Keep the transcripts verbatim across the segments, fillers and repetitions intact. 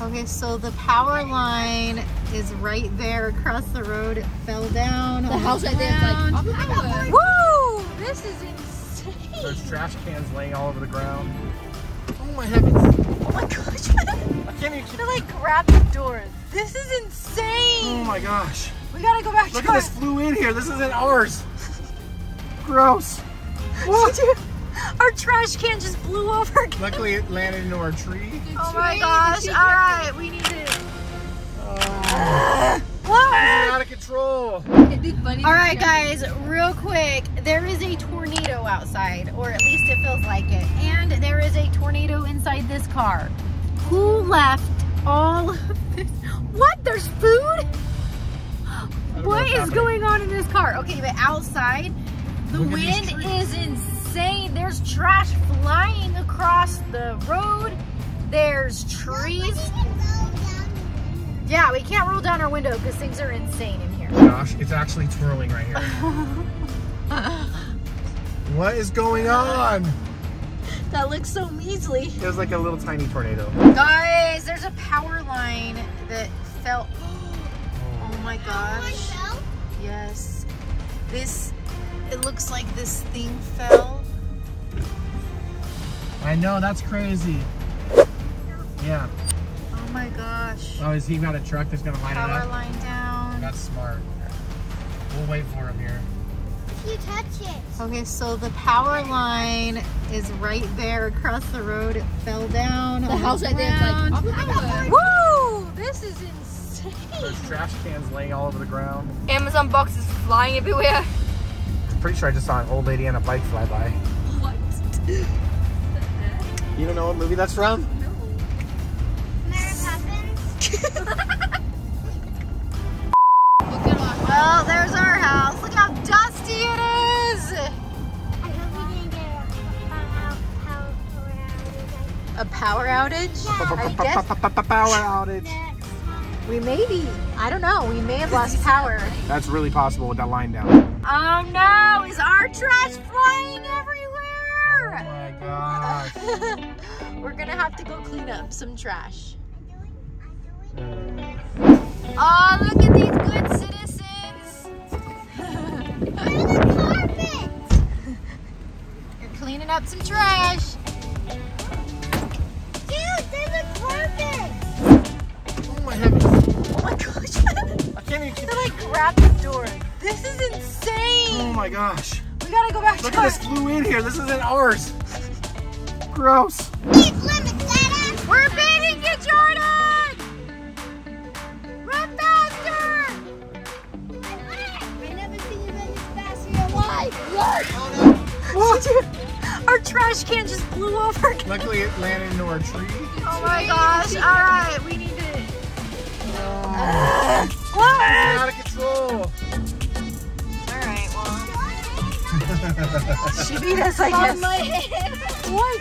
Okay, so the power line is right there across the road. It fell down. The house right there is like, oh my God. Woo! This is insane. There's trash cans laying all over the ground. Oh my heavens. Oh my gosh. I can't even. They're like grabbing doors. This is insane. Oh my gosh. We gotta go back to our. Look at this, flew in here. This isn't ours. Gross. What? Our trash can just blew over again. Luckily it landed into our tree. Oh my gosh, all right, we need it. Uh, what? Out of control. It'd be funny. All right guys, real quick, there is a tornado outside, or at least it feels like it. And there is a tornado inside this car. Who left all of this? What, there's food? What is going on in this car? Okay, but outside, the wind is insane. There's trash flying across the road. There's trees. Yeah, we can't roll down our window because things are insane in here. Gosh, it's actually twirling right here. What is going on? That looks so measly. It was like a little tiny tornado. Guys, there's a power line that fell. Oh my gosh. Yes. This, it looks like this thing fell. I know, that's crazy. Yeah. Oh my gosh. Oh, is he got a truck that's gonna line it up? Power line down. That's smart. We'll wait for him here. If you touch it. Okay, so the power line is right there across the road. It fell down. The house right there is like, oh my God. Woo! This is insane. There's trash cans laying all over the ground. Amazon boxes flying everywhere. I'm pretty sure I just saw an old lady on a bike fly by. What? You don't know what movie that's from? No. Mary Poppins? Well, there's our house. Look how dusty it is! I hope we didn't get a power outage. A power outage? Yeah. Power outage. We may be, I don't know, we may have lost power. That's really possible with that line down. Oh no, is our trash flying everywhere? Oh my God. We're gonna have to go clean up some trash. Oh, look at these good citizens! Where's the carpet? You're cleaning up some trash. Dude, there's a carpet! Oh my heavens! Oh my gosh! I can't even. They're like grabbing doors. This is insane! Oh my gosh! We gotta go back to. Look at this, flew in here. This isn't ours. Gross. It's lemonade. We're beating you, Jordan! Run faster! I've never seen you run this fast in your life. What? Oh, no. Our trash can just blew over. Luckily, it landed into our tree. Oh my gosh! All right, we need it. Uh, what? Out of control. All right, well. She beat us like this. On my head. What?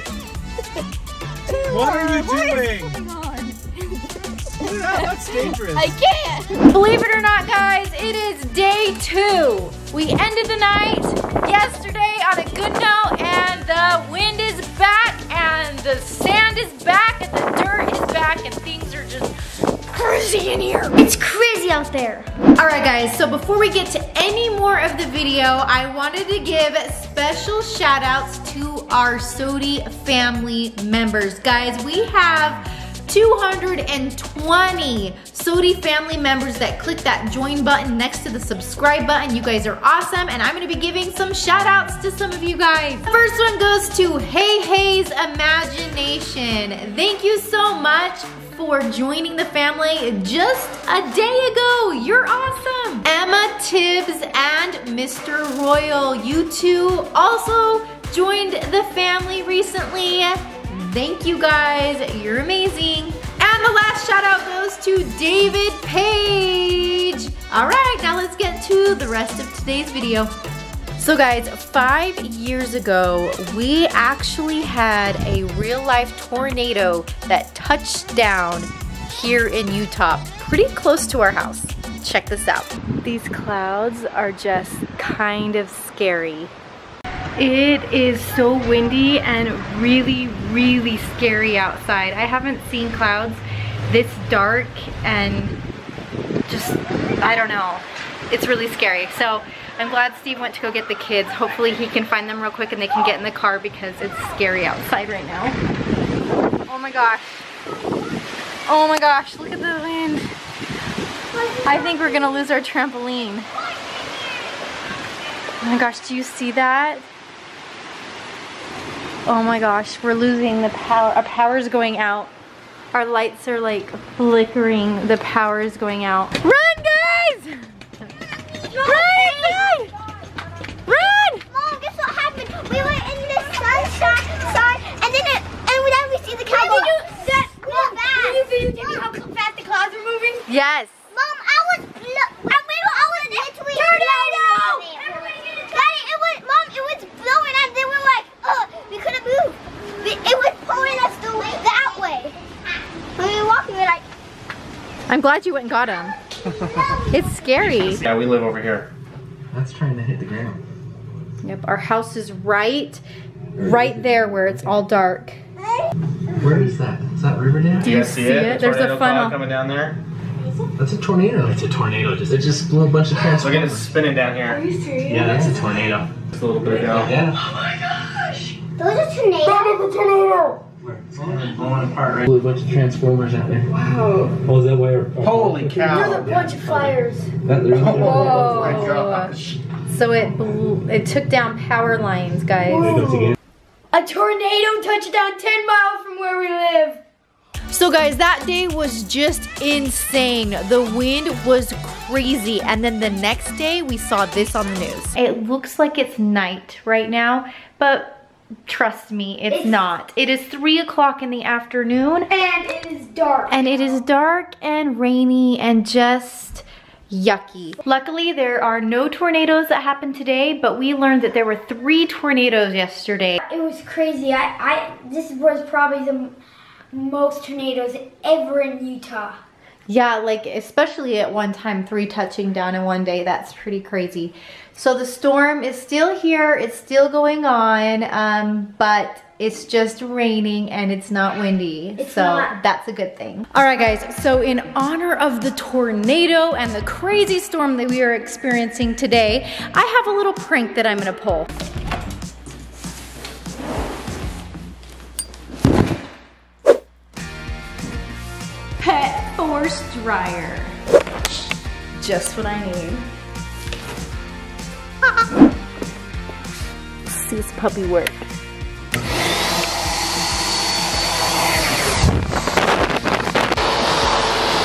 What are you doing? What is going on? Yeah, that's dangerous. I can't. Believe it or not, guys, it is day two. We ended the night yesterday on a good note, and the wind is back, and the sand is back, and the dirt is back, and things are just crazy in here. It's crazy out there. All right, guys, so before we get to any more of the video, I wanted to give special shout outs to our SOTY family members. Guys, we have two hundred twenty SOTY family members that click that join button next to the subscribe button. You guys are awesome, and I'm gonna be giving some shout outs to some of you guys. The first one goes to Hey Hey's Imagination. Thank you so much for joining the family just a day ago. You're awesome. Emma Tibbs and Mister Royal, you two also joined the family recently. Thank you guys, you're amazing. And the last shout out goes to David Page. All right, now let's get to the rest of today's video. So guys, five years ago, we actually had a real life tornado that touched down here in Utah, pretty close to our house. Check this out. These clouds are just kind of scary. It is so windy and really, really scary outside. I haven't seen clouds this dark and just, I don't know, it's really scary. So I'm glad Steve went to go get the kids. Hopefully he can find them real quick and they can get in the car because it's scary outside right now. Oh my gosh. Oh my gosh, look at the wind. I think we're gonna lose our trampoline. Oh my gosh, do you see that? Oh my gosh, we're losing the power. Our power's going out. Our lights are like flickering. The power is going out. Run, guys! Run! Run! Mom, guess what happened? We were in the sunshine, and then it, and then we see the car go that, Mom, back. Did you video how fast the clouds were moving? Yes. Mom, I was, look, I, we were, I was in between. Tornado! Daddy, it was, Mom, it was blowing, and then we were like, oh, we couldn't move. It was pulling us the way, that way. When we were walking, we were like. I'm glad you went and got him. It's scary. Yeah, we live over here. That's trying to hit the ground. Yep, our house is right, right there where it's all dark. Where is that? Is that Riverdale? Do you, you guys see, see it? it? There's a funnel coming down there. That's a tornado. It's a tornado. Just it just blew a bunch of transformers. Look at it spinning down here. Are you serious? Yeah, that's a tornado. Just a little bit of down. Yeah. Oh my gosh. Those are tornadoes. That is a tornado. It's blowing apart, right? Blew a bunch of transformers out there. Wow. Oh, is that why? Holy cow. There's a bunch of fires. That, oh, oh my gosh. So it blew, it took down power lines, guys. Whoa. A tornado touched down ten miles from where we live. So guys, that day was just insane. The wind was crazy. And then the next day, we saw this on the news. It looks like it's night right now, but trust me, it's, it's not. It is three o'clock in the afternoon. And it is dark. And it is dark and rainy and just yucky. Luckily, there are no tornadoes that happened today, but we learned that there were three tornadoes yesterday. It was crazy. I, I this was probably the most tornadoes ever in Utah. Yeah, like especially at one time, three touching down in one day. That's pretty crazy. So the storm is still here. It's still going on, um, but it's just raining and it's not windy. It's so not. That's a good thing. All right, guys. So in honor of the tornado and the crazy storm that we are experiencing today, I have a little prank that I'm gonna pull. Horse dryer. Just what I need. Let's see this puppy work.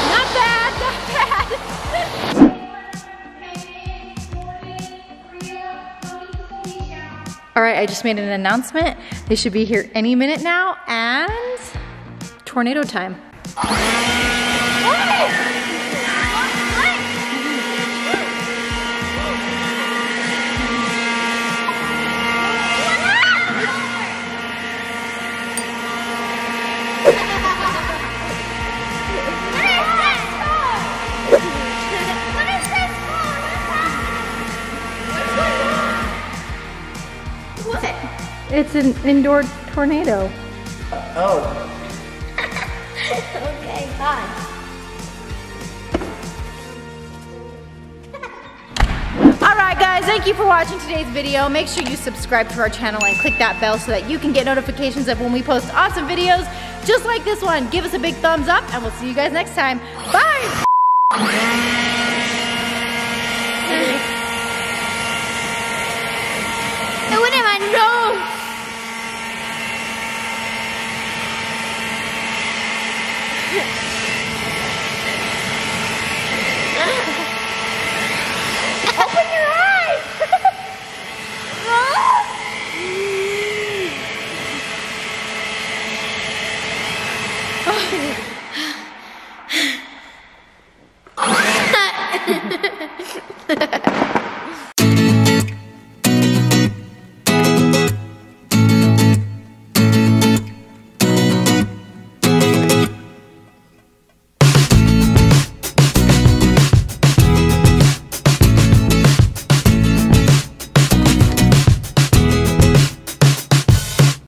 Not bad, not bad. All right, I just made an announcement. They should be here any minute now, and tornado time. It's an indoor tornado. Oh. Okay, fine. All right, guys, thank you for watching today's video. Make sure you subscribe to our channel and click that bell so that you can get notifications of when we post awesome videos just like this one. Give us a big thumbs up, and we'll see you guys next time. Bye! No! Open your eyes!